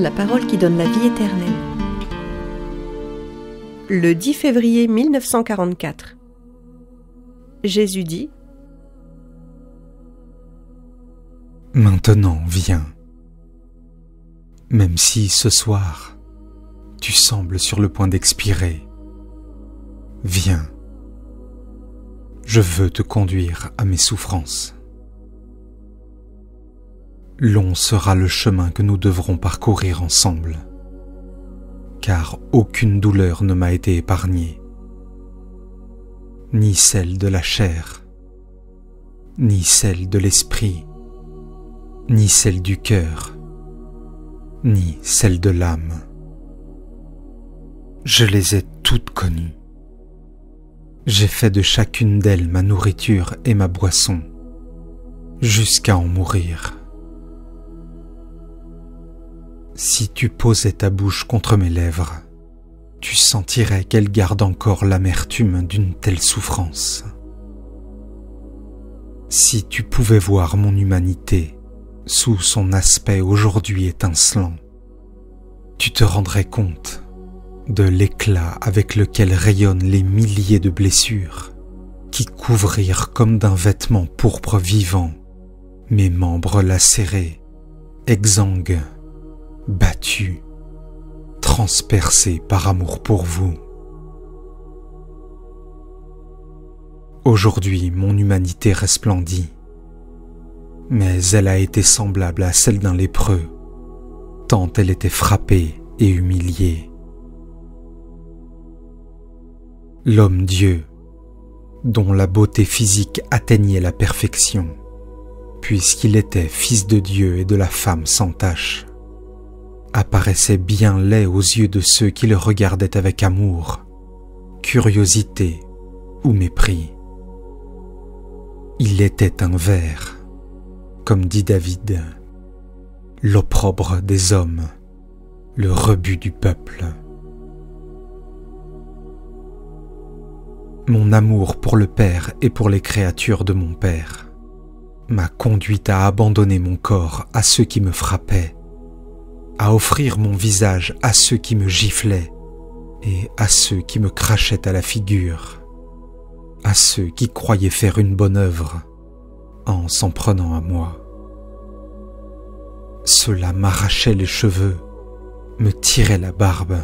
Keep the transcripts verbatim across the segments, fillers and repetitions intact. La parole qui donne la vie éternelle. Le dix février mille neuf cent quarante-quatre, Jésus dit : Maintenant, viens. Même si ce soir, tu sembles sur le point d'expirer, viens. Je veux te conduire à mes souffrances. Long sera le chemin que nous devrons parcourir ensemble, car aucune douleur ne m'a été épargnée, ni celle de la chair, ni celle de l'esprit, ni celle du cœur, ni celle de l'âme. Je les ai toutes connues. J'ai fait de chacune d'elles ma nourriture et ma boisson, jusqu'à en mourir. Si tu posais ta bouche contre mes lèvres, tu sentirais qu'elle garde encore l'amertume d'une telle souffrance. Si tu pouvais voir mon humanité sous son aspect aujourd'hui étincelant, tu te rendrais compte de l'éclat avec lequel rayonnent les milliers de blessures qui couvrirent comme d'un vêtement pourpre vivant mes membres lacérés, exsangues, battu, transpercé par amour pour vous. Aujourd'hui, mon humanité resplendit, mais elle a été semblable à celle d'un lépreux, tant elle était frappée et humiliée. L'homme-Dieu, dont la beauté physique atteignait la perfection, puisqu'il était fils de Dieu et de la femme sans tache, apparaissait bien laid aux yeux de ceux qui le regardaient avec amour, curiosité ou mépris. Il était un ver, comme dit David, l'opprobre des hommes, le rebut du peuple. Mon amour pour le Père et pour les créatures de mon Père m'a conduite à abandonner mon corps à ceux qui me frappaient, à offrir mon visage à ceux qui me giflaient et à ceux qui me crachaient à la figure, à ceux qui croyaient faire une bonne œuvre en s'en prenant à moi. Ceux-là m'arrachaient les cheveux, me tiraient la barbe.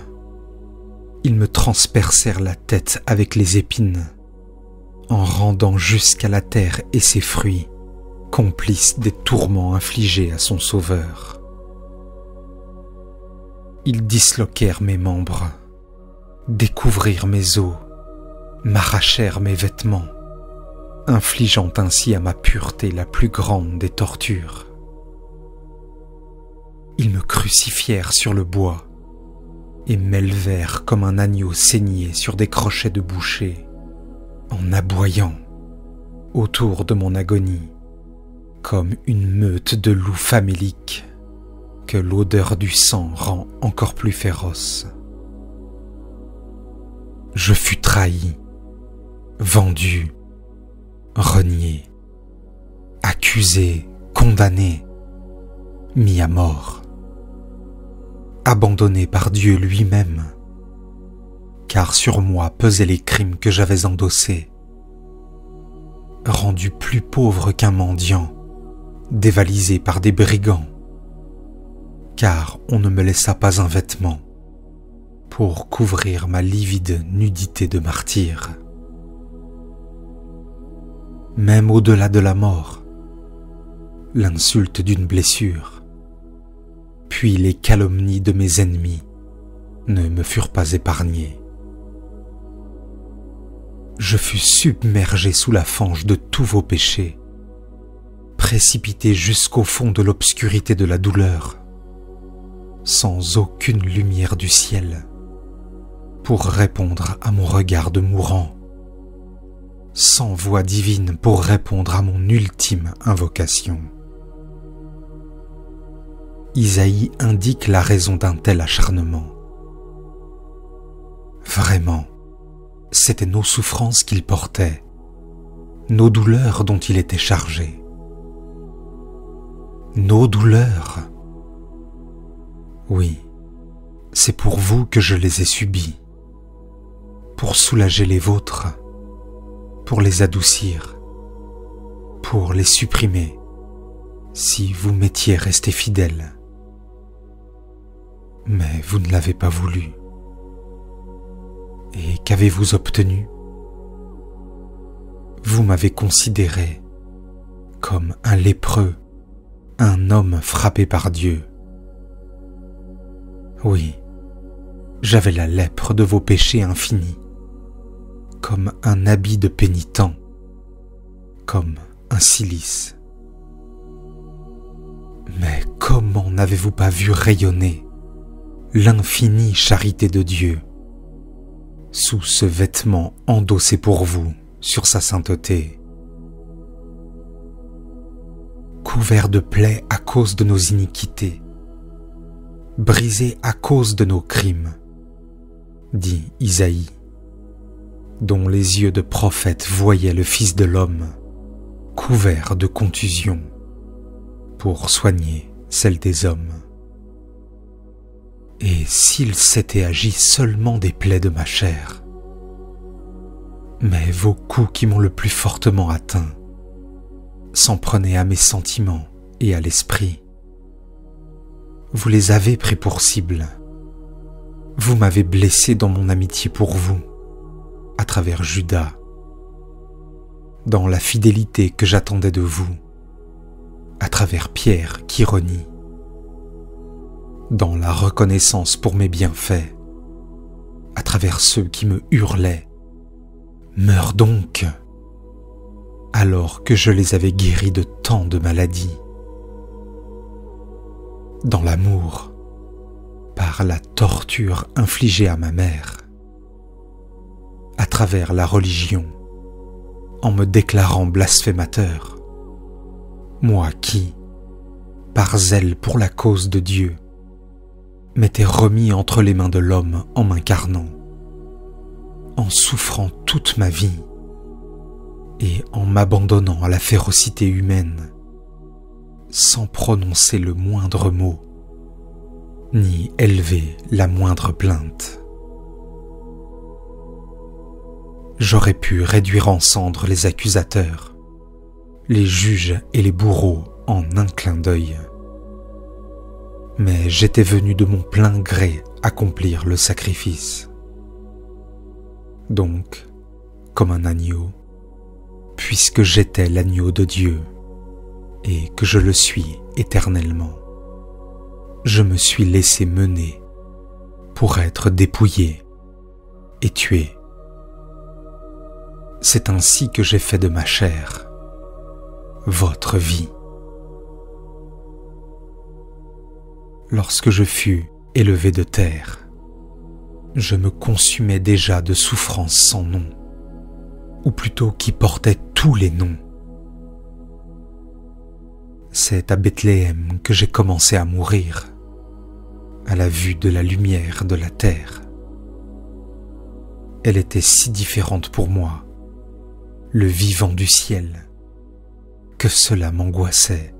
Ils me transpercèrent la tête avec les épines, en rendant jusqu'à la terre et ses fruits, complices des tourments infligés à son Sauveur. Ils disloquèrent mes membres, découvrirent mes os, m'arrachèrent mes vêtements, infligeant ainsi à ma pureté la plus grande des tortures. Ils me crucifièrent sur le bois et m'élevèrent comme un agneau saigné sur des crochets de boucher, en aboyant autour de mon agonie, comme une meute de loups faméliques, que l'odeur du sang rend encore plus féroce. Je fus trahi, vendu, renié, accusé, condamné, mis à mort, abandonné par Dieu lui-même, car sur moi pesaient les crimes que j'avais endossés, rendu plus pauvre qu'un mendiant, dévalisé par des brigands, car on ne me laissa pas un vêtement pour couvrir ma livide nudité de martyr. Même au-delà de la mort, l'insulte d'une blessure, puis les calomnies de mes ennemis ne me furent pas épargnées. Je fus submergé sous la fange de tous vos péchés, précipité jusqu'au fond de l'obscurité de la douleur, sans aucune lumière du ciel, pour répondre à mon regard de mourant, sans voix divine pour répondre à mon ultime invocation. Isaïe indique la raison d'un tel acharnement. Vraiment, c'étaient nos souffrances qu'il portait, nos douleurs dont il était chargé. Nos douleurs Oui, c'est pour vous que je les ai subis, pour soulager les vôtres, pour les adoucir, pour les supprimer, si vous m'étiez resté fidèle. Mais vous ne l'avez pas voulu. Et qu'avez-vous obtenu? Vous m'avez considéré comme un lépreux, un homme frappé par Dieu. Oui, j'avais la lèpre de vos péchés infinis, comme un habit de pénitent, comme un cilice. Mais comment n'avez-vous pas vu rayonner l'infinie charité de Dieu sous ce vêtement endossé pour vous sur sa sainteté? Couvert de plaies à cause de nos iniquités, brisé à cause de nos crimes, dit Isaïe, dont les yeux de prophète voyaient le Fils de l'homme, couvert de contusions, pour soigner celle des hommes. Et s'il s'était agi seulement des plaies de ma chair, mais vos coups qui m'ont le plus fortement atteint s'en prenaient à mes sentiments et à l'esprit. Vous les avez pris pour cible. Vous m'avez blessé dans mon amitié pour vous, à travers Judas, dans la fidélité que j'attendais de vous, à travers Pierre qui renie, dans la reconnaissance pour mes bienfaits, à travers ceux qui me hurlaient « Meurs donc !» alors que je les avais guéris de tant de maladies, dans l'amour, par la torture infligée à ma mère, à travers la religion, en me déclarant blasphémateur, moi qui, par zèle pour la cause de Dieu, m'était remis entre les mains de l'homme en m'incarnant, en souffrant toute ma vie et en m'abandonnant à la férocité humaine, sans prononcer le moindre mot, ni élever la moindre plainte. J'aurais pu réduire en cendres les accusateurs, les juges et les bourreaux en un clin d'œil. Mais j'étais venu de mon plein gré accomplir le sacrifice. Donc, comme un agneau, puisque j'étais l'agneau de Dieu, et que je le suis éternellement, je me suis laissé mener pour être dépouillé et tué. C'est ainsi que j'ai fait de ma chair votre vie. Lorsque je fus élevé de terre, je me consumais déjà de souffrances sans nom, ou plutôt qui portaient tous les noms. C'est à Bethléem que j'ai commencé à mourir, à la vue de la lumière de la terre. Elle était si différente pour moi, le vivant du ciel, que cela m'angoissait.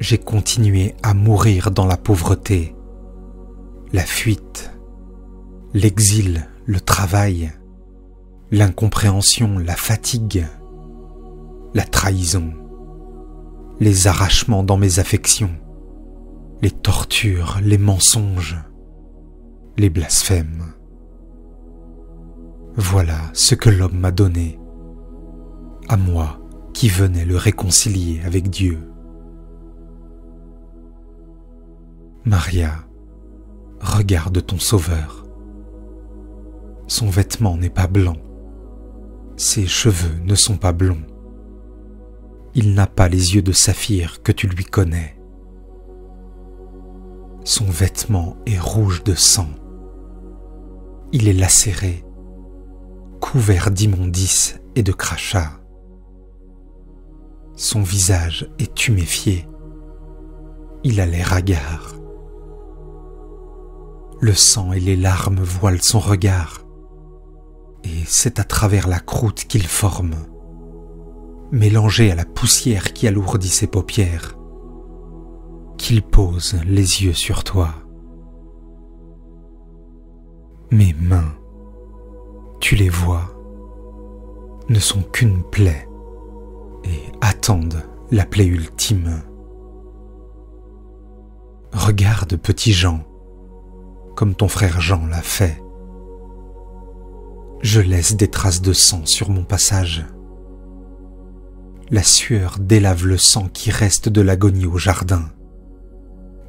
J'ai continué à mourir dans la pauvreté, la fuite, l'exil, le travail, l'incompréhension, la fatigue, la trahison, les arrachements dans mes affections, les tortures, les mensonges, les blasphèmes. Voilà ce que l'homme m'a donné, à moi qui venais le réconcilier avec Dieu. Maria, regarde ton Sauveur. Son vêtement n'est pas blanc, ses cheveux ne sont pas blonds. Il n'a pas les yeux de saphir que tu lui connais. Son vêtement est rouge de sang. Il est lacéré, couvert d'immondices et de crachats. Son visage est tuméfié. Il a l'air hagard. Le sang et les larmes voilent son regard, et c'est à travers la croûte qu'il forme, mélangée à la poussière qui alourdit ses paupières, qu'il pose les yeux sur toi. Mes mains, tu les vois, ne sont qu'une plaie et attendent la plaie ultime. Regarde petit Jean, comme ton frère Jean l'a fait. Je laisse des traces de sang sur mon passage. La sueur délave le sang qui reste de l'agonie au jardin,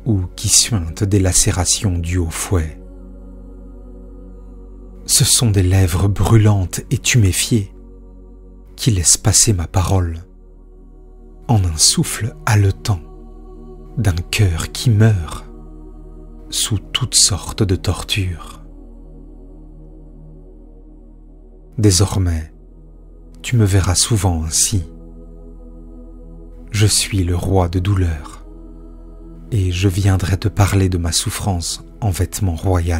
ou qui suinte des lacérations dues au fouet. Ce sont des lèvres brûlantes et tuméfiées qui laissent passer ma parole, en un souffle haletant d'un cœur qui meurt sous toutes sortes de tortures. Désormais, tu me verras souvent ainsi. Je suis le roi de douleur, et je viendrai te parler de ma souffrance en vêtements royaux.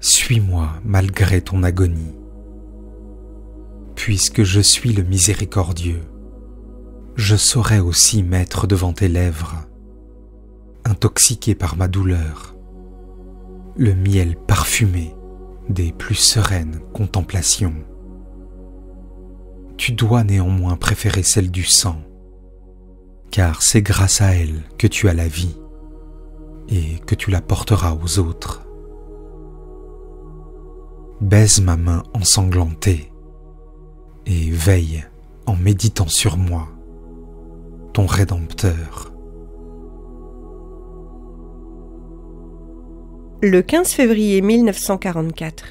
Suis-moi malgré ton agonie, puisque je suis le miséricordieux. Je saurai aussi mettre devant tes lèvres, intoxiqué par ma douleur, le miel parfumé des plus sereines contemplations. Tu dois néanmoins préférer celle du sang, car c'est grâce à elle que tu as la vie et que tu la porteras aux autres. Baise ma main ensanglantée et veille en méditant sur moi, ton Rédempteur. Le quinze février mille neuf cent quarante-quatre.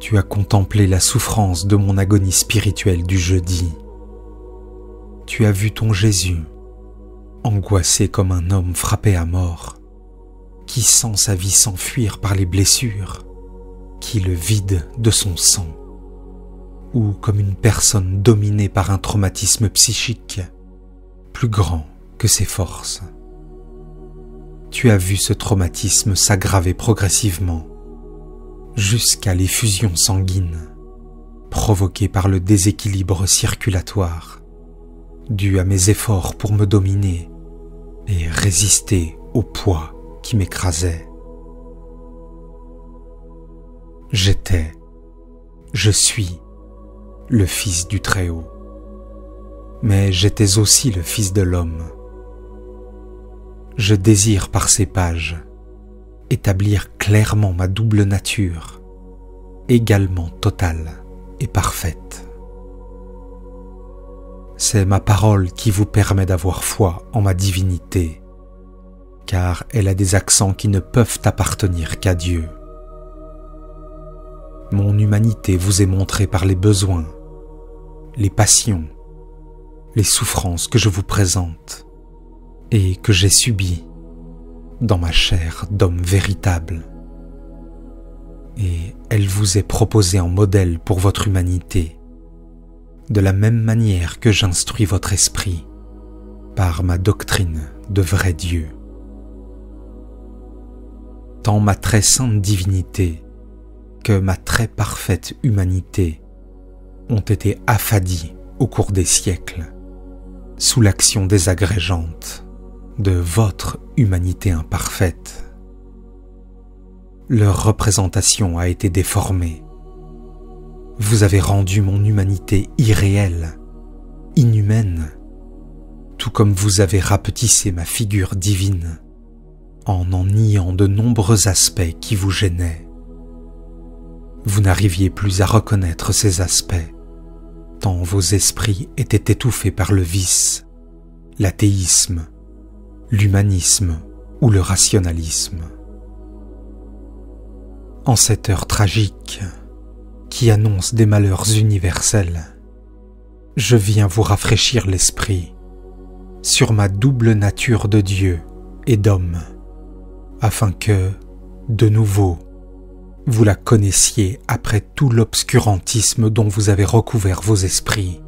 Tu as contemplé la souffrance de mon agonie spirituelle du jeudi. Tu as vu ton Jésus, angoissé comme un homme frappé à mort, qui sent sa vie s'enfuir par les blessures, qui le vide de son sang, ou comme une personne dominée par un traumatisme psychique, plus grand que ses forces. Tu as vu ce traumatisme s'aggraver progressivement, jusqu'à l'effusion sanguine, provoquée par le déséquilibre circulatoire, dû à mes efforts pour me dominer et résister au poids qui m'écrasait. J'étais, je suis, le Fils du Très-Haut, mais j'étais aussi le Fils de l'homme. Je désire par ces pages établir clairement ma double nature, également totale et parfaite. C'est ma parole qui vous permet d'avoir foi en ma divinité, car elle a des accents qui ne peuvent appartenir qu'à Dieu. Mon humanité vous est montrée par les besoins, les passions, les souffrances que je vous présente et que j'ai subies dans ma chair d'homme véritable, et elle vous est proposée en modèle pour votre humanité, de la même manière que j'instruis votre esprit par ma doctrine de vrai Dieu. Tant ma très sainte divinité que ma très parfaite humanité ont été affadies au cours des siècles sous l'action désagrégeante de votre humanité imparfaite. Leur représentation a été déformée. Vous avez rendu mon humanité irréelle, inhumaine, tout comme vous avez rapetissé ma figure divine en en niant de nombreux aspects qui vous gênaient. Vous n'arriviez plus à reconnaître ces aspects, tant vos esprits étaient étouffés par le vice, l'athéisme, l'humanisme ou le rationalisme. En cette heure tragique, qui annonce des malheurs universels, je viens vous rafraîchir l'esprit sur ma double nature de Dieu et d'homme, afin que, de nouveau, vous la connaissiez après tout l'obscurantisme dont vous avez recouvert vos esprits,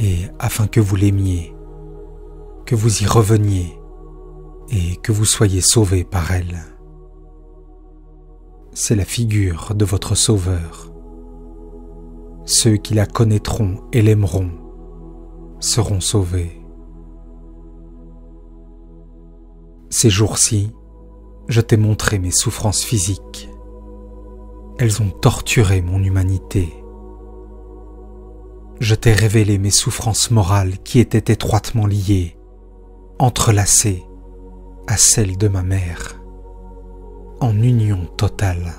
et afin que vous l'aimiez, que vous y reveniez et que vous soyez sauvés par elle. C'est la figure de votre Sauveur. Ceux qui la connaîtront et l'aimeront seront sauvés. Ces jours-ci, je t'ai montré mes souffrances physiques. Elles ont torturé mon humanité. Je t'ai révélé mes souffrances morales qui étaient étroitement liées, entrelacées à celles de ma mère, en union totale.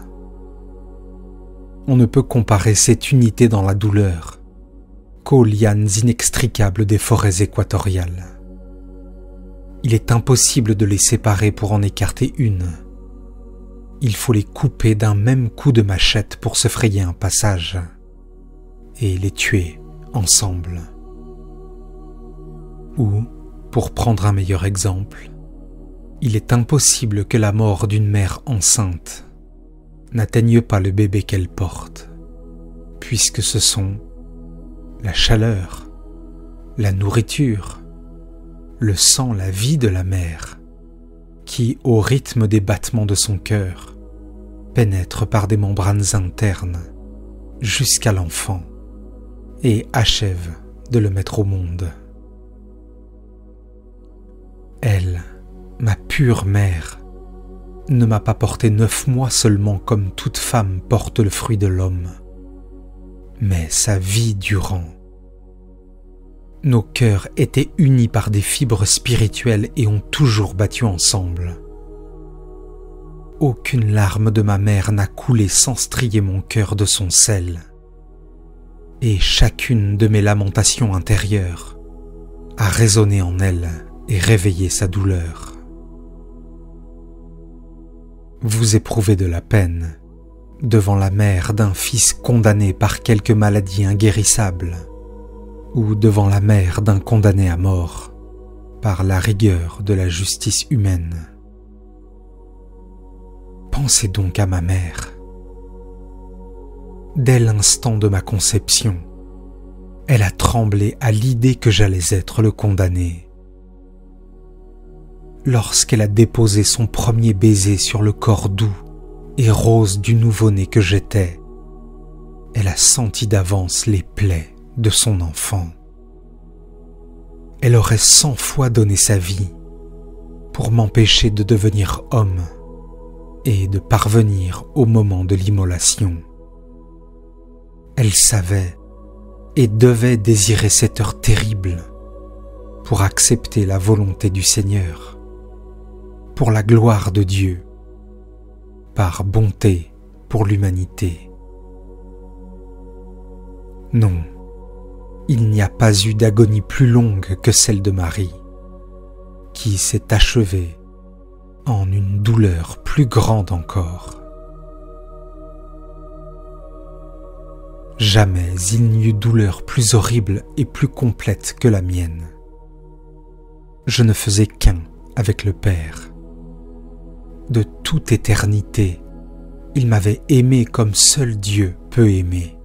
On ne peut comparer cette unité dans la douleur qu'aux lianes inextricables des forêts équatoriales. Il est impossible de les séparer pour en écarter une. Il faut les couper d'un même coup de machette pour se frayer un passage et les tuer ensemble. Ou, pour prendre un meilleur exemple, il est impossible que la mort d'une mère enceinte n'atteigne pas le bébé qu'elle porte, puisque ce sont la chaleur, la nourriture, le sang, la vie de la mère, qui, au rythme des battements de son cœur, pénètre par des membranes internes jusqu'à l'enfant et achève de le mettre au monde. Elle, ma pure mère, ne m'a pas porté neuf mois seulement comme toute femme porte le fruit de l'homme, mais sa vie durant. Nos cœurs étaient unis par des fibres spirituelles et ont toujours battu ensemble. Aucune larme de ma mère n'a coulé sans strier mon cœur de son sel, et chacune de mes lamentations intérieures a résonné en elle et réveillé sa douleur. Vous éprouvez de la peine devant la mère d'un fils condamné par quelque maladie inguérissable, ou devant la mère d'un condamné à mort par la rigueur de la justice humaine. Pensez donc à ma mère. Dès l'instant de ma conception, elle a tremblé à l'idée que j'allais être le condamné. Lorsqu'elle a déposé son premier baiser sur le corps doux et rose du nouveau-né que j'étais, elle a senti d'avance les plaies de son enfant. Elle aurait cent fois donné sa vie pour m'empêcher de devenir homme et de parvenir au moment de l'immolation. Elle savait et devait désirer cette heure terrible pour accepter la volonté du Seigneur, pour la gloire de Dieu, par bonté pour l'humanité. Non, il n'y a pas eu d'agonie plus longue que celle de Marie, qui s'est achevée en une douleur plus grande encore. Jamais il n'y eut douleur plus horrible et plus complète que la mienne. Je ne faisais qu'un avec le Père. De toute éternité, il m'avait aimé comme seul Dieu peut aimer.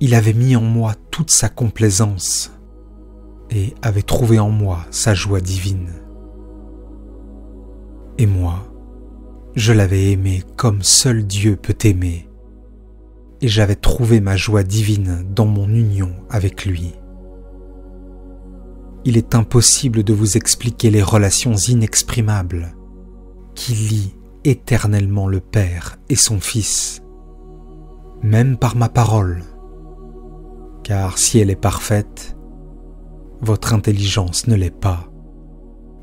Il avait mis en moi toute sa complaisance et avait trouvé en moi sa joie divine. Et moi, je l'avais aimé comme seul Dieu peut aimer, et j'avais trouvé ma joie divine dans mon union avec lui. Il est impossible de vous expliquer les relations inexprimables qui lient éternellement le Père et son Fils, même par ma parole. Car si elle est parfaite, votre intelligence ne l'est pas,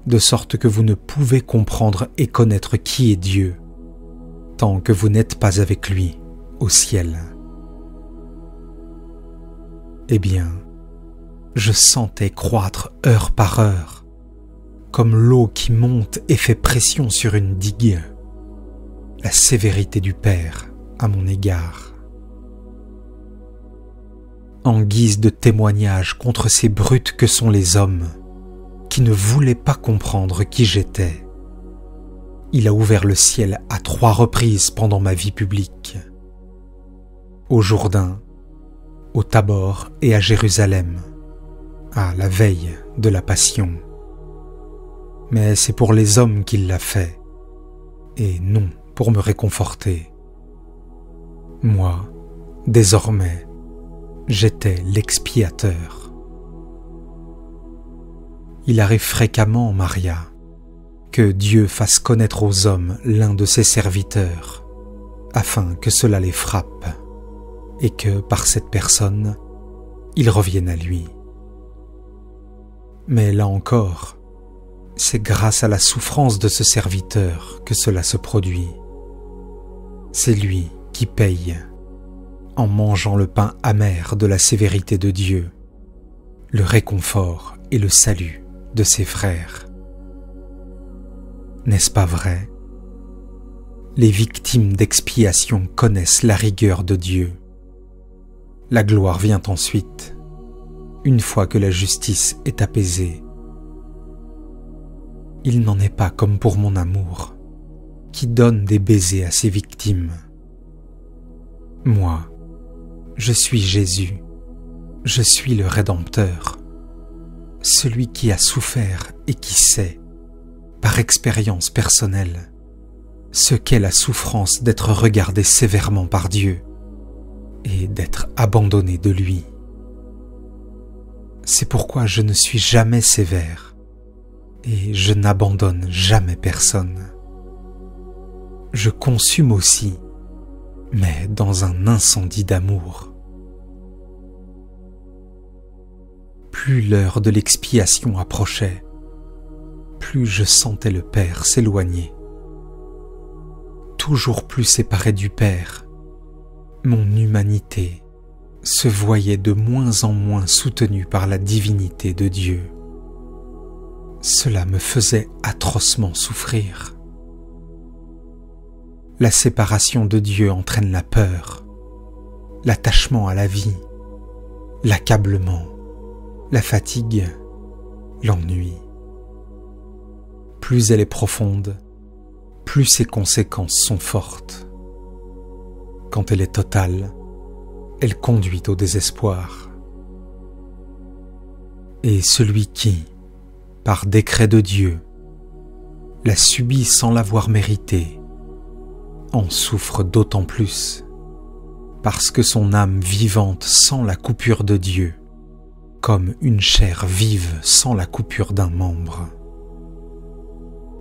de sorte que vous ne pouvez comprendre et connaître qui est Dieu, tant que vous n'êtes pas avec lui au ciel. Eh bien, je sentais croître heure par heure, comme l'eau qui monte et fait pression sur une digue, la sévérité du Père à mon égard. En guise de témoignage contre ces brutes que sont les hommes, qui ne voulaient pas comprendre qui j'étais, il a ouvert le ciel à trois reprises pendant ma vie publique. Au Jourdain, au Tabor et à Jérusalem, à la veille de la Passion. Mais c'est pour les hommes qu'il l'a fait, et non pour me réconforter. Moi, désormais, j'étais l'expiateur, il arrive fréquemment, Maria, que Dieu fasse connaître aux hommes l'un de ses serviteurs, afin que cela les frappe, et que, par cette personne, ils reviennent à lui. Mais là encore, c'est grâce à la souffrance de ce serviteur que cela se produit. C'est lui qui paye, en mangeant le pain amer de la sévérité de Dieu, le réconfort et le salut de ses frères. N'est-ce pas vrai? Les victimes d'expiation connaissent la rigueur de Dieu. La gloire vient ensuite, une fois que la justice est apaisée. Il n'en est pas comme pour mon amour, qui donne des baisers à ses victimes. Moi, je suis Jésus, je suis le Rédempteur, celui qui a souffert et qui sait, par expérience personnelle, ce qu'est la souffrance d'être regardé sévèrement par Dieu et d'être abandonné de lui. C'est pourquoi je ne suis jamais sévère et je n'abandonne jamais personne. Je consume aussi, mais dans un incendie d'amour. Plus l'heure de l'expiation approchait, plus je sentais le Père s'éloigner. Toujours plus séparé du Père, mon humanité se voyait de moins en moins soutenue par la divinité de Dieu. Cela me faisait atrocement souffrir. La séparation de Dieu entraîne la peur, l'attachement à la vie, l'accablement, la fatigue, l'ennui. Plus elle est profonde, plus ses conséquences sont fortes. Quand elle est totale, elle conduit au désespoir. Et celui qui, par décret de Dieu, la subit sans l'avoir méritée, en souffre d'autant plus, parce que son âme vivante sent la coupure de Dieu, comme une chair vive sent la coupure d'un membre.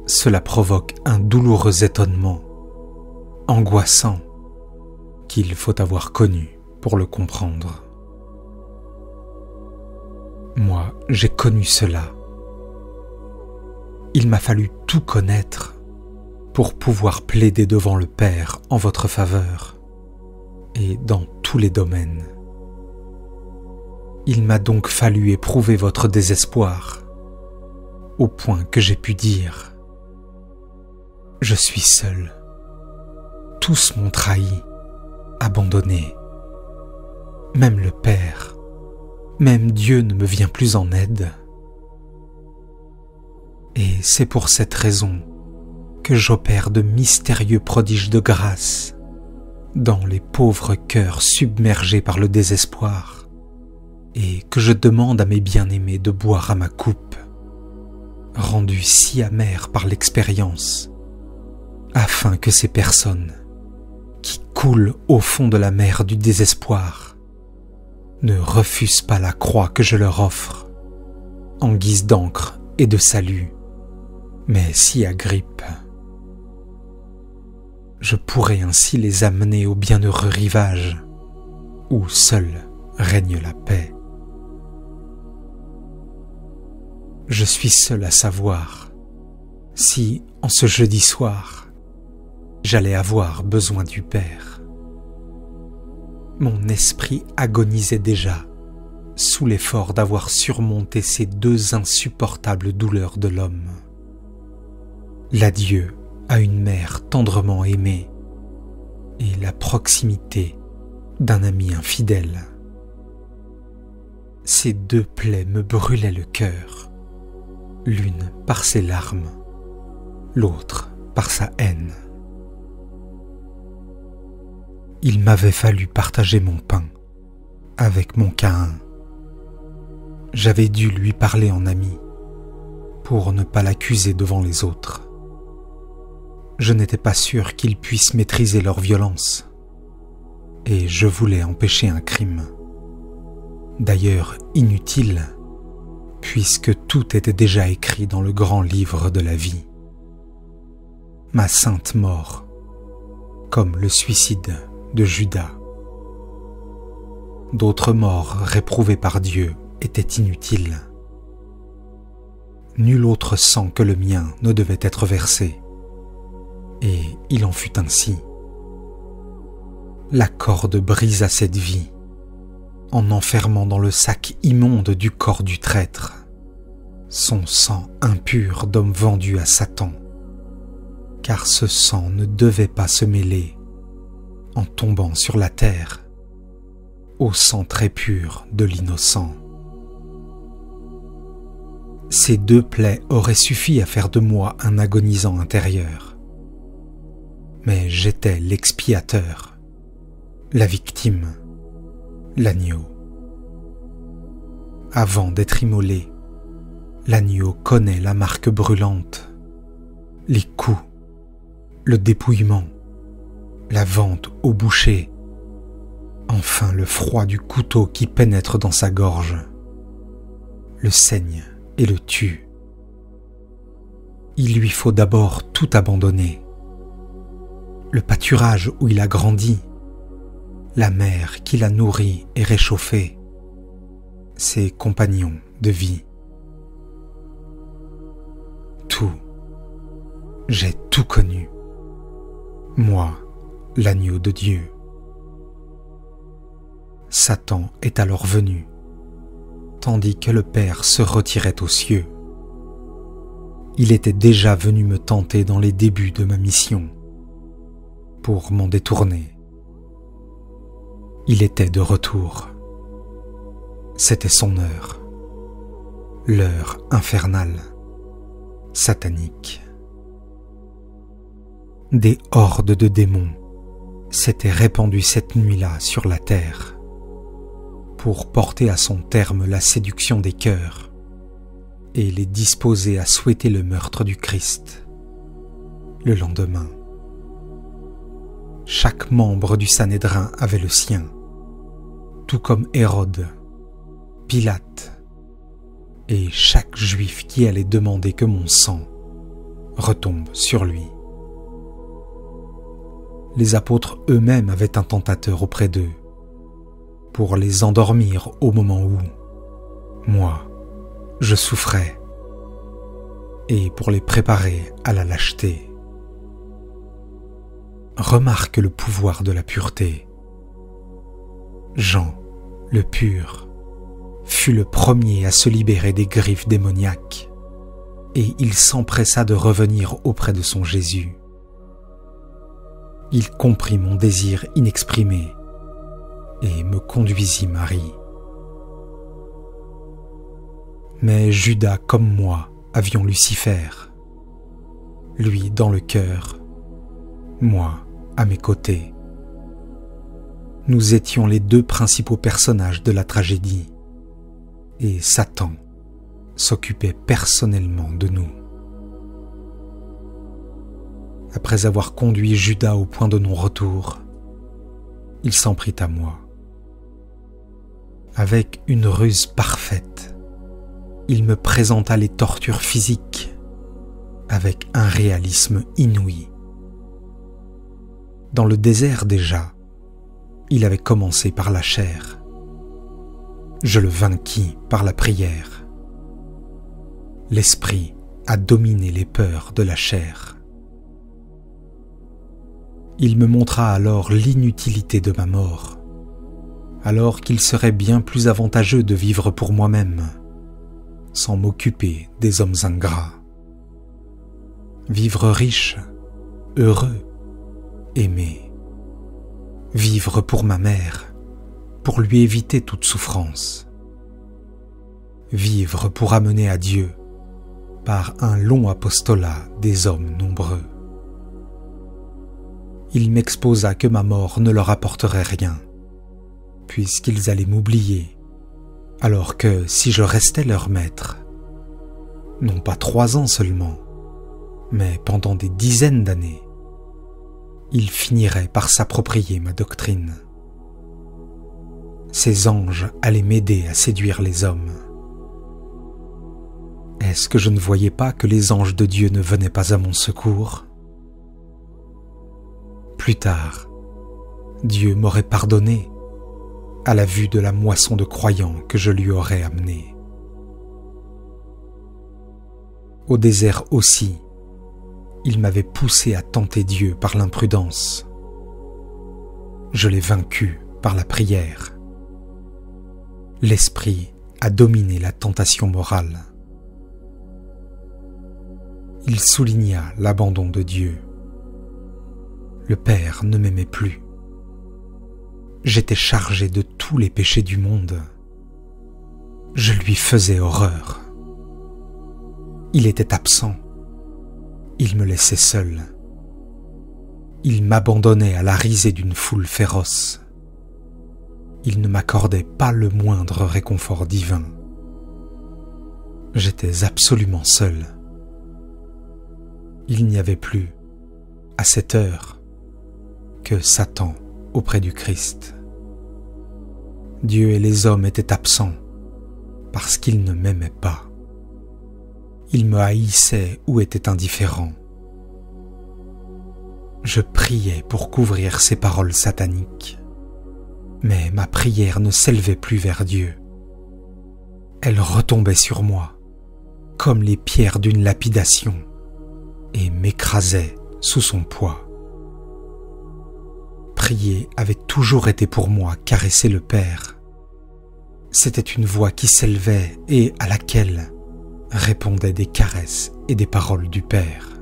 Cela provoque un douloureux étonnement, angoissant, qu'il faut avoir connu pour le comprendre. Moi, j'ai connu cela. Il m'a fallu tout connaître pour pouvoir plaider devant le Père en votre faveur, et dans tous les domaines. Il m'a donc fallu éprouver votre désespoir, au point que j'ai pu dire: je suis seul, tous m'ont trahi, abandonné. Même le Père, même Dieu ne me vient plus en aide. Et c'est pour cette raison que j'opère de mystérieux prodiges de grâce dans les pauvres cœurs submergés par le désespoir, et que je demande à mes bien-aimés de boire à ma coupe, rendue si amère par l'expérience, afin que ces personnes, qui coulent au fond de la mer du désespoir, ne refusent pas la croix que je leur offre, en guise d'encre et de salut, mais s'y agrippent. Je pourrai ainsi les amener au bienheureux rivage, où seule règne la paix. Je suis seul à savoir si, en ce jeudi soir, j'allais avoir besoin du Père. Mon esprit agonisait déjà sous l'effort d'avoir surmonté ces deux insupportables douleurs de l'homme. L'adieu à une mère tendrement aimée et la proximité d'un ami infidèle. Ces deux plaies me brûlaient le cœur, l'une par ses larmes, l'autre par sa haine. Il m'avait fallu partager mon pain avec mon Caïn. J'avais dû lui parler en ami pour ne pas l'accuser devant les autres. Je n'étais pas sûr qu'ils puissent maîtriser leur violence et je voulais empêcher un crime. D'ailleurs inutile, puisque tout était déjà écrit dans le grand livre de la vie. Ma sainte mort, comme le suicide de Judas. D'autres morts réprouvées par Dieu étaient inutiles. Nul autre sang que le mien ne devait être versé, et il en fut ainsi. La corde brisa cette vie, en enfermant dans le sac immonde du corps du traître, son sang impur d'homme vendu à Satan, car ce sang ne devait pas se mêler, en tombant sur la terre, au sang très pur de l'innocent. Ces deux plaies auraient suffi à faire de moi un agonisant intérieur, mais j'étais l'expiateur, la victime, l'agneau. Avant d'être immolé, l'agneau connaît la marque brûlante, les coups, le dépouillement, la vente au boucher, enfin le froid du couteau qui pénètre dans sa gorge, le saigne et le tue. Il lui faut d'abord tout abandonner, le pâturage où il a grandi, la mère qui l'a nourri et réchauffé, ses compagnons de vie. Tout, j'ai tout connu, moi, l'agneau de Dieu. Satan est alors venu, tandis que le Père se retirait aux cieux. Il était déjà venu me tenter dans les débuts de ma mission, pour m'en détourner. Il était de retour. C'était son heure, l'heure infernale, satanique. Des hordes de démons s'étaient répandues cette nuit-là sur la terre, pour porter à son terme la séduction des cœurs et les disposer à souhaiter le meurtre du Christ le lendemain. Chaque membre du Sanhédrin avait le sien, tout comme Hérode, Pilate, et chaque juif qui allait demander que mon sang retombe sur lui. Les apôtres eux-mêmes avaient un tentateur auprès d'eux, pour les endormir au moment où, moi, je souffrais, et pour les préparer à la lâcheté. Remarque le pouvoir de la pureté. Jean, le pur, fut le premier à se libérer des griffes démoniaques, et il s'empressa de revenir auprès de son Jésus. Il comprit mon désir inexprimé et me conduisit Marie. Mais Judas, comme moi, avions Lucifer, lui dans le cœur, moi, à mes côtés. Nous étions les deux principaux personnages de la tragédie, et Satan s'occupait personnellement de nous. Après avoir conduit Judas au point de non-retour, il s'en prit à moi. Avec une ruse parfaite, il me présenta les tortures physiques avec un réalisme inouï. Dans le désert déjà, il avait commencé par la chair. Je le vainquis par la prière. L'esprit a dominé les peurs de la chair. Il me montra alors l'inutilité de ma mort, alors qu'il serait bien plus avantageux de vivre pour moi-même, sans m'occuper des hommes ingrats. Vivre riche, heureux, aimer, vivre pour ma mère, pour lui éviter toute souffrance, vivre pour amener à Dieu, par un long apostolat des hommes nombreux. Il m'exposa que ma mort ne leur apporterait rien, puisqu'ils allaient m'oublier, alors que si je restais leur maître, non pas trois ans seulement, mais pendant des dizaines d'années, il finirait par s'approprier ma doctrine. Ces anges allaient m'aider à séduire les hommes. Est-ce que je ne voyais pas que les anges de Dieu ne venaient pas à mon secours? Plus tard, Dieu m'aurait pardonné à la vue de la moisson de croyants que je lui aurais amenée. Au désert aussi, il m'avait poussé à tenter Dieu par l'imprudence. Je l'ai vaincu par la prière. L'esprit a dominé la tentation morale. Il souligna l'abandon de Dieu. Le Père ne m'aimait plus. J'étais chargé de tous les péchés du monde. Je lui faisais horreur. Il était absent. Il me laissait seul. Il m'abandonnait à la risée d'une foule féroce. Il ne m'accordait pas le moindre réconfort divin. J'étais absolument seul. Il n'y avait plus, à cette heure, que Satan auprès du Christ. Dieu et les hommes étaient absents parce qu'ils ne m'aimaient pas. Ils me haïssaient ou étaient indifférents. Je priais pour couvrir ces paroles sataniques, mais ma prière ne s'élevait plus vers Dieu. Elle retombait sur moi, comme les pierres d'une lapidation, et m'écrasait sous son poids. Prier avait toujours été pour moi caresser le Père. C'était une voix qui s'élevait et à laquelle répondaient des caresses et des paroles du Père.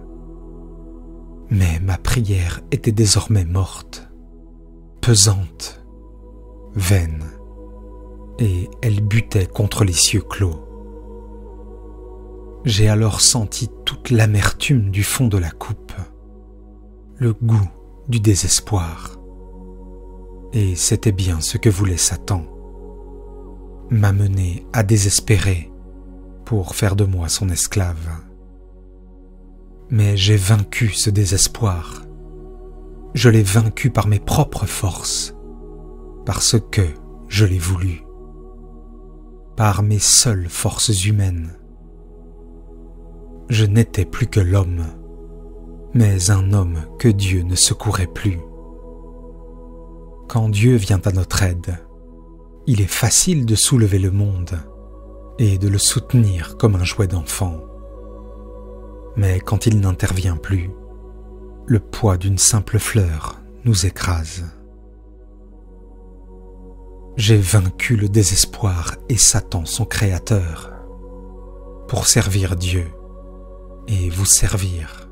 Mais ma prière était désormais morte, pesante, vaine, et elle butait contre les cieux clos. J'ai alors senti toute l'amertume du fond de la coupe, le goût du désespoir. Et c'était bien ce que voulait Satan, m'amener à désespérer pour faire de moi son esclave. Mais j'ai vaincu ce désespoir. Je l'ai vaincu par mes propres forces, parce que je l'ai voulu, par mes seules forces humaines. Je n'étais plus que l'homme, mais un homme que Dieu ne secourait plus. Quand Dieu vient à notre aide, il est facile de soulever le monde et de le soutenir comme un jouet d'enfant. Mais quand il n'intervient plus, le poids d'une simple fleur nous écrase. J'ai vaincu le désespoir et Satan, son créateur, pour servir Dieu et vous servir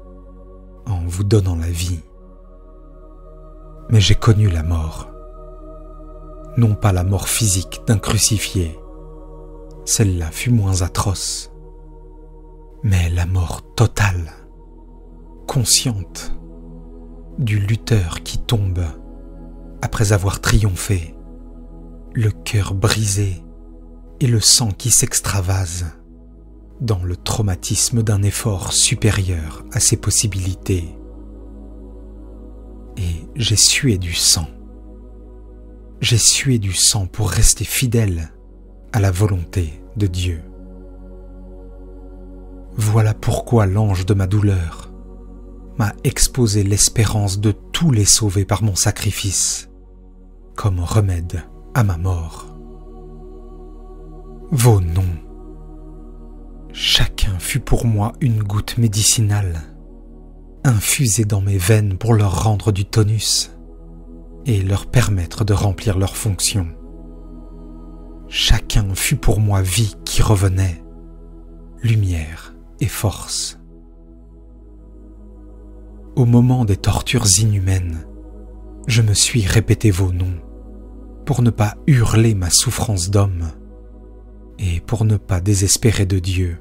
en vous donnant la vie. Mais j'ai connu la mort, non pas la mort physique d'un crucifié, celle-là fut moins atroce, mais la mort totale, consciente, du lutteur qui tombe après avoir triomphé, le cœur brisé et le sang qui s'extravase dans le traumatisme d'un effort supérieur à ses possibilités. Et j'ai sué du sang. J'ai sué du sang pour rester fidèle à la volonté de Dieu. Voilà pourquoi l'ange de ma douleur m'a exposé l'espérance de tous les sauvés par mon sacrifice, comme remède à ma mort. Vos noms. Chacun fut pour moi une goutte médicinale, infusée dans mes veines pour leur rendre du tonus et leur permettre de remplir leurs fonctions. Chacun fut pour moi vie qui revenait, lumière et force. Au moment des tortures inhumaines, je me suis répété vos noms pour ne pas hurler ma souffrance d'homme et pour ne pas désespérer de Dieu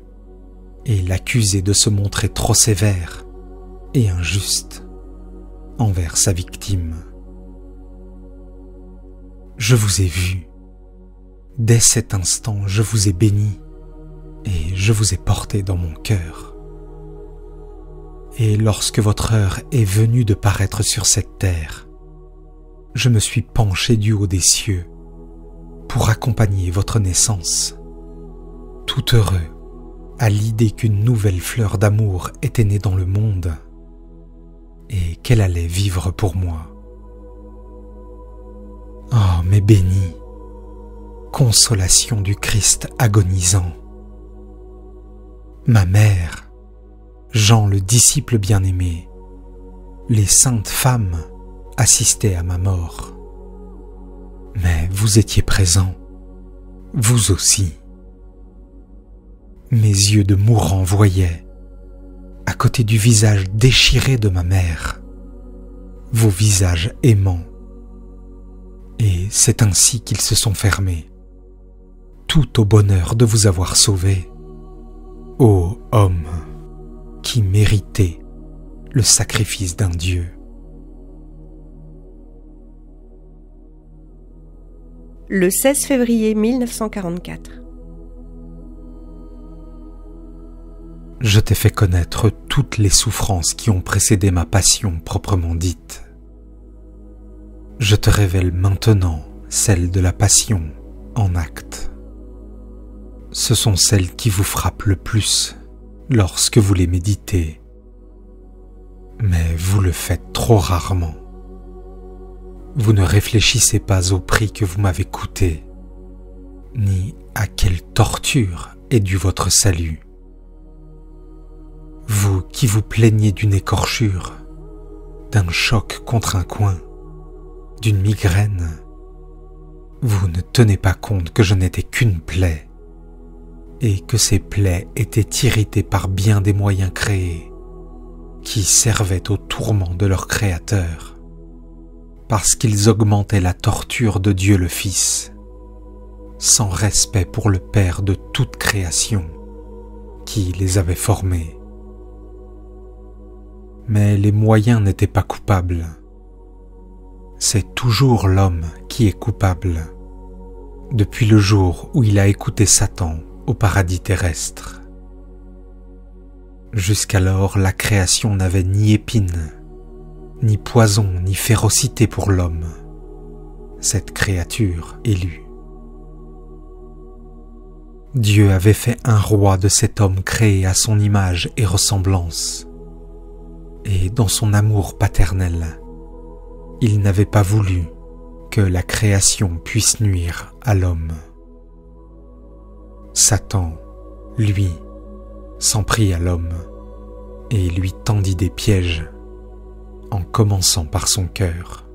et l'accuser de se montrer trop sévère et injuste envers sa victime. Je vous ai vu. Dès cet instant, je vous ai béni et je vous ai porté dans mon cœur. Et lorsque votre heure est venue de paraître sur cette terre, je me suis penché du haut des cieux pour accompagner votre naissance, tout heureux à l'idée qu'une nouvelle fleur d'amour était née dans le monde et qu'elle allait vivre pour moi. Oh, mais bénie, consolation du Christ agonisant! Ma mère, Jean le disciple bien-aimé, les saintes femmes assistaient à ma mort. Mais vous étiez présents, vous aussi. Mes yeux de mourant voyaient, à côté du visage déchiré de ma mère, vos visages aimants. Et c'est ainsi qu'ils se sont fermés, tout au bonheur de vous avoir sauvé, ô homme qui méritez le sacrifice d'un Dieu. Le seize février mille neuf cent quarante-quatre. Je t'ai fait connaître toutes les souffrances qui ont précédé ma passion proprement dite. Je te révèle maintenant celles de la passion en acte. Ce sont celles qui vous frappent le plus lorsque vous les méditez, mais vous le faites trop rarement. Vous ne réfléchissez pas au prix que vous m'avez coûté, ni à quelle torture est dû votre salut. Vous qui vous plaignez d'une écorchure, d'un choc contre un coin, d'une migraine, vous ne tenez pas compte que je n'étais qu'une plaie, et que ces plaies étaient irritées par bien des moyens créés, qui servaient au tourment de leur Créateur, parce qu'ils augmentaient la torture de Dieu le Fils, sans respect pour le Père de toute création qui les avait formés. Mais les moyens n'étaient pas coupables. C'est toujours l'homme qui est coupable, depuis le jour où il a écouté Satan au paradis terrestre. Jusqu'alors, la création n'avait ni épine, ni poison, ni férocité pour l'homme, cette créature élue. Dieu avait fait un roi de cet homme créé à son image et ressemblance, et dans son amour paternel, il n'avait pas voulu que la création puisse nuire à l'homme. Satan, lui, s'en prit à l'homme et lui tendit des pièges, en commençant par son cœur.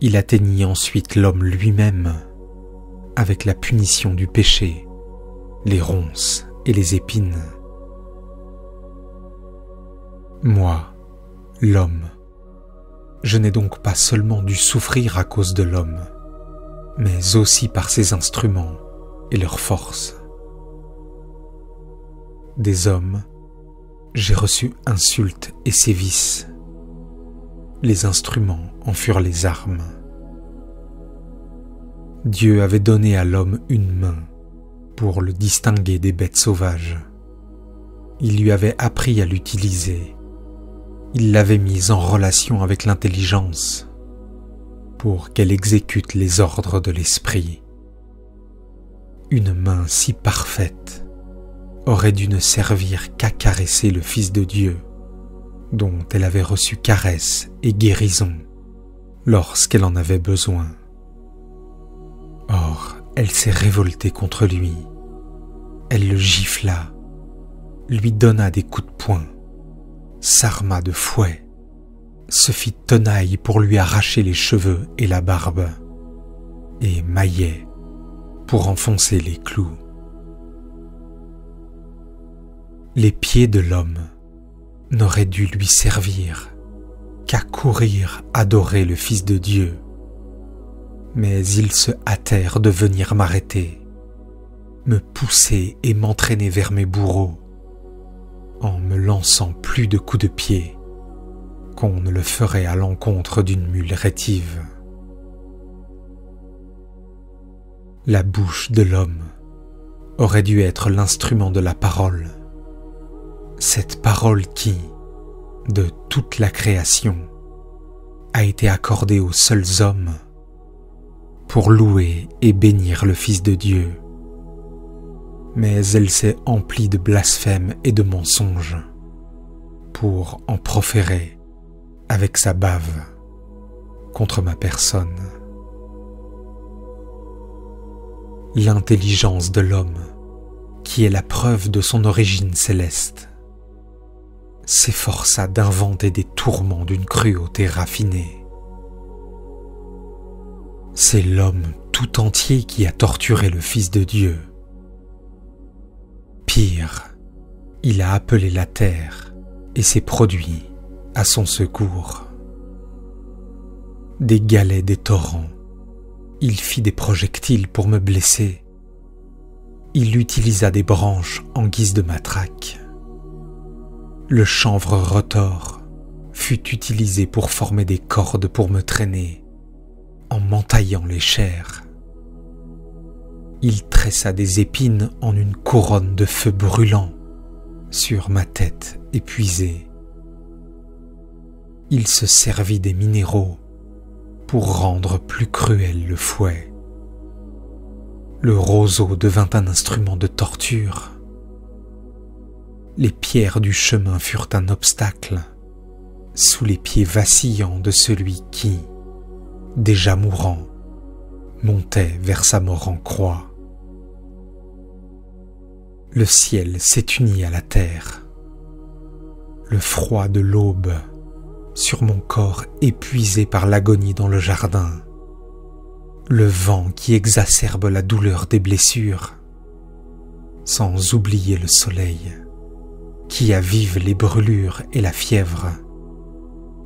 Il atteignit ensuite l'homme lui-même avec la punition du péché, les ronces et les épines. Moi, l'homme, je n'ai donc pas seulement dû souffrir à cause de l'homme, mais aussi par ses instruments et leur force. Des hommes, j'ai reçu insultes et sévices. Les instruments en furent les armes. Dieu avait donné à l'homme une main pour le distinguer des bêtes sauvages. Il lui avait appris à l'utiliser. Il l'avait mise en relation avec l'intelligence pour qu'elle exécute les ordres de l'esprit. Une main si parfaite aurait dû ne servir qu'à caresser le Fils de Dieu, dont elle avait reçu caresse et guérison lorsqu'elle en avait besoin. Or, elle s'est révoltée contre lui, elle le gifla, lui donna des coups de poing, s'arma de fouet, se fit tenaille pour lui arracher les cheveux et la barbe, et maillet pour enfoncer les clous. Les pieds de l'homme n'auraient dû lui servir qu'à courir adorer le Fils de Dieu, mais ils se hâtèrent de venir m'arrêter, me pousser et m'entraîner vers mes bourreaux, en me lançant plus de coups de pied qu'on ne le ferait à l'encontre d'une mule rétive. La bouche de l'homme aurait dû être l'instrument de la parole, cette parole qui, de toute la création, a été accordée aux seuls hommes pour louer et bénir le Fils de Dieu, mais elle s'est emplie de blasphèmes et de mensonges, pour en proférer avec sa bave contre ma personne. L'intelligence de l'homme, qui est la preuve de son origine céleste, s'efforça d'inventer des tourments d'une cruauté raffinée. C'est l'homme tout entier qui a torturé le Fils de Dieu. Pire, il a appelé la terre et ses produits à son secours. Des galets, des torrents, il fit des projectiles pour me blesser. Il utilisa des branches en guise de matraque. Le chanvre retors fut utilisé pour former des cordes pour me traîner, en m'entaillant les chairs. Il tressa des épines en une couronne de feu brûlant sur ma tête épuisée. Il se servit des minéraux pour rendre plus cruel le fouet. Le roseau devint un instrument de torture. Les pierres du chemin furent un obstacle sous les pieds vacillants de celui qui, déjà mourant, montait vers sa mort en croix. Le ciel s'est uni à la terre. Le froid de l'aube sur mon corps épuisé par l'agonie dans le jardin. Le vent qui exacerbe la douleur des blessures. Sans oublier le soleil qui avive les brûlures et la fièvre,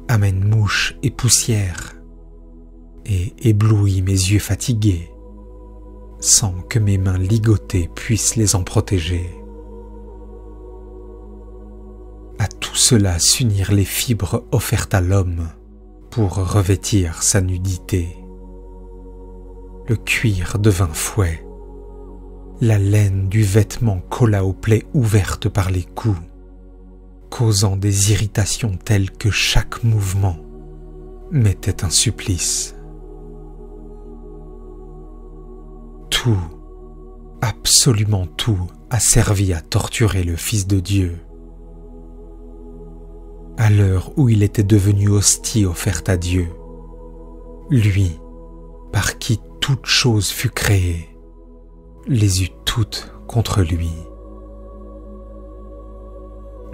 amène mouches et poussière, et éblouit mes yeux fatigués, sans que mes mains ligotées puissent les en protéger. À tout cela s'unirent les fibres offertes à l'homme pour revêtir sa nudité. Le cuir devint fouet, la laine du vêtement colla aux plaies ouvertes par les coups, causant des irritations telles que chaque mouvement m'était un supplice. Tout, absolument tout, a servi à torturer le Fils de Dieu. À l'heure où il était devenu hostie offerte à Dieu, lui, par qui toute chose fut créée, les eut toutes contre lui.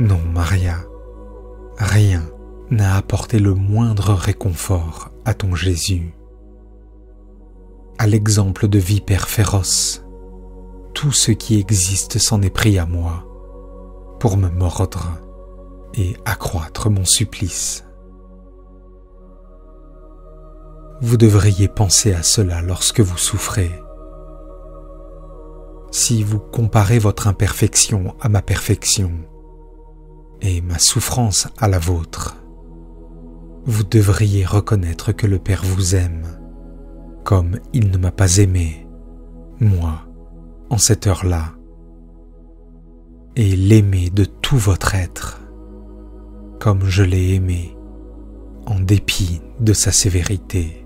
Non, Maria, rien n'a apporté le moindre réconfort à ton Jésus. À l'exemple de vipères féroces, tout ce qui existe s'en est pris à moi, pour me mordre et accroître mon supplice. Vous devriez penser à cela lorsque vous souffrez. Si vous comparez votre imperfection à ma perfection, et ma souffrance à la vôtre, vous devriez reconnaître que le Père vous aime, comme il ne m'a pas aimé, moi, en cette heure-là, et l'aimer de tout votre être, comme je l'ai aimé, en dépit de sa sévérité.